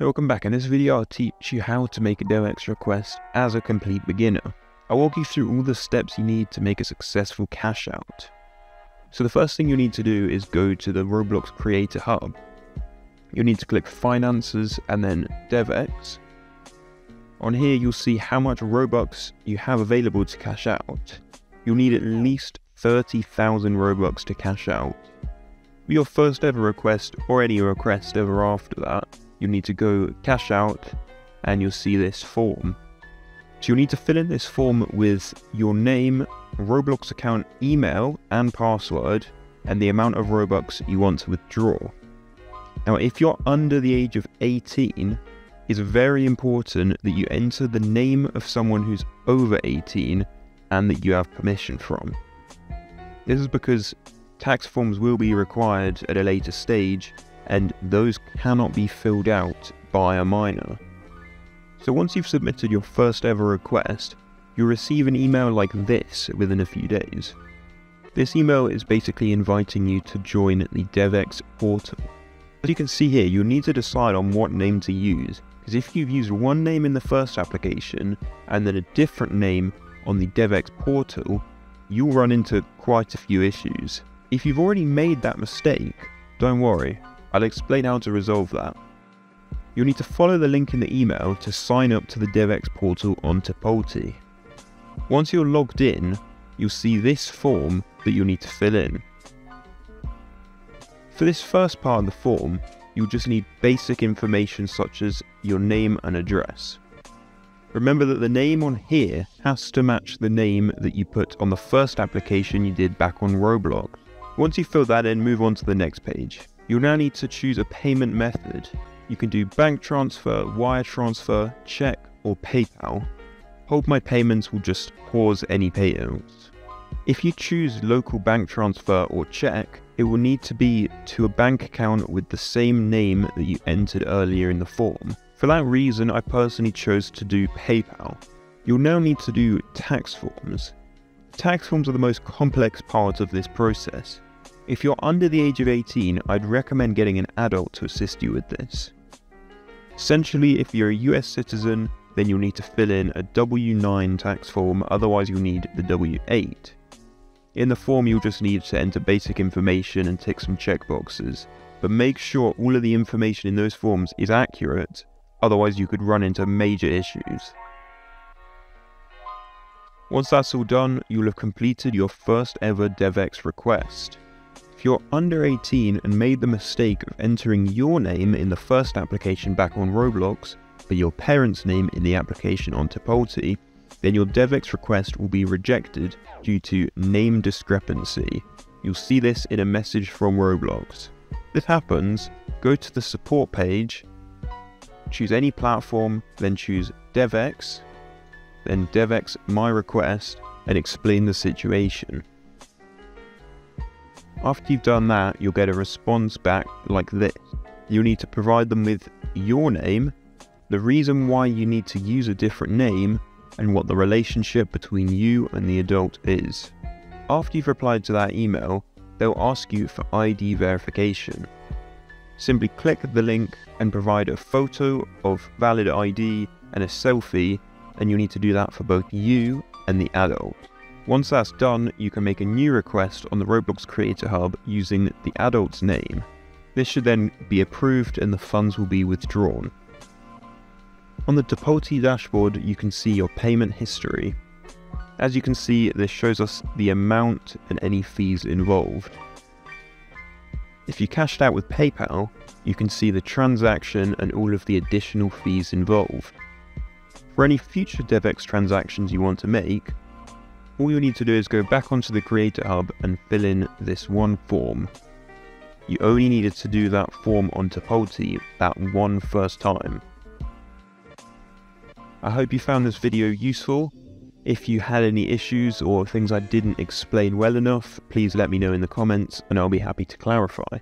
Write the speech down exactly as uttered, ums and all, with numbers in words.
Welcome back. In this video I'll teach you how to make a DevEx request as a complete beginner. I'll walk you through all the steps you need to make a successful cash out. So the first thing you need to do is go to the Roblox Creator Hub. You'll need to click Finances and then DevEx. On here you'll see how much Robux you have available to cash out. You'll need at least thirty thousand Robux to cash out. For your first ever request or any request ever after that, you'll need to go cash out and you'll see this form. So you'll need to fill in this form with your name, Roblox account email and password, and the amount of Robux you want to withdraw. Now if you're under the age of eighteen, it's very important that you enter the name of someone who's over eighteen and that you have permission from. This is because tax forms will be required at a later stage, and those cannot be filled out by a minor. So once you've submitted your first ever request, you'll receive an email like this within a few days. This email is basically inviting you to join the DevEx portal. As you can see here, you'll need to decide on what name to use, because if you've used one name in the first application and then a different name on the DevEx portal, you'll run into quite a few issues. If you've already made that mistake, don't worry. I'll explain how to resolve that. You'll need to follow the link in the email to sign up to the DevEx portal on Tipalti. Once you're logged in, you'll see this form that you'll need to fill in. For this first part of the form, you'll just need basic information such as your name and address. Remember that the name on here has to match the name that you put on the first application you did back on Roblox. Once you fill that in, move on to the next page. You'll now need to choose a payment method. You can do bank transfer, wire transfer, check or PayPal. Hold My Payments will just pause any payouts. If you choose local bank transfer or check, it will need to be to a bank account with the same name that you entered earlier in the form. For that reason, I personally chose to do PayPal. You'll now need to do tax forms. Tax forms are the most complex part of this process. If you're under the age of eighteen, I'd recommend getting an adult to assist you with this. Essentially, if you're a U S citizen, then you'll need to fill in a W nine tax form, otherwise you'll need the W eight. In the form, you'll just need to enter basic information and tick some checkboxes, but make sure all of the information in those forms is accurate, otherwise you could run into major issues. Once that's all done, you'll have completed your first ever DevEx request. If you're under eighteen and made the mistake of entering your name in the first application back on Roblox, but your parents' name in the application on Tipalti, then your DevEx request will be rejected due to name discrepancy. You'll see this in a message from Roblox. If this happens, go to the support page, choose any platform, then choose DevEx, then DevEx My Request, and explain the situation. After you've done that, you'll get a response back like this. You'll need to provide them with your name, the reason why you need to use a different name, and what the relationship between you and the adult is. After you've replied to that email, they'll ask you for I D verification. Simply click the link and provide a photo of valid I D and a selfie, and you'll need to do that for both you and the adult. Once that's done, you can make a new request on the Roblox Creator Hub using the adult's name. This should then be approved and the funds will be withdrawn. On the Tipalti dashboard, you can see your payment history. As you can see, this shows us the amount and any fees involved. If you cashed out with PayPal, you can see the transaction and all of the additional fees involved. For any future DevEx transactions you want to make, all you need to do is go back onto the Creator Hub and fill in this one form. You only needed to do that form on Tipalti that one first time. I hope you found this video useful. If you had any issues or things I didn't explain well enough, please let me know in the comments and I'll be happy to clarify.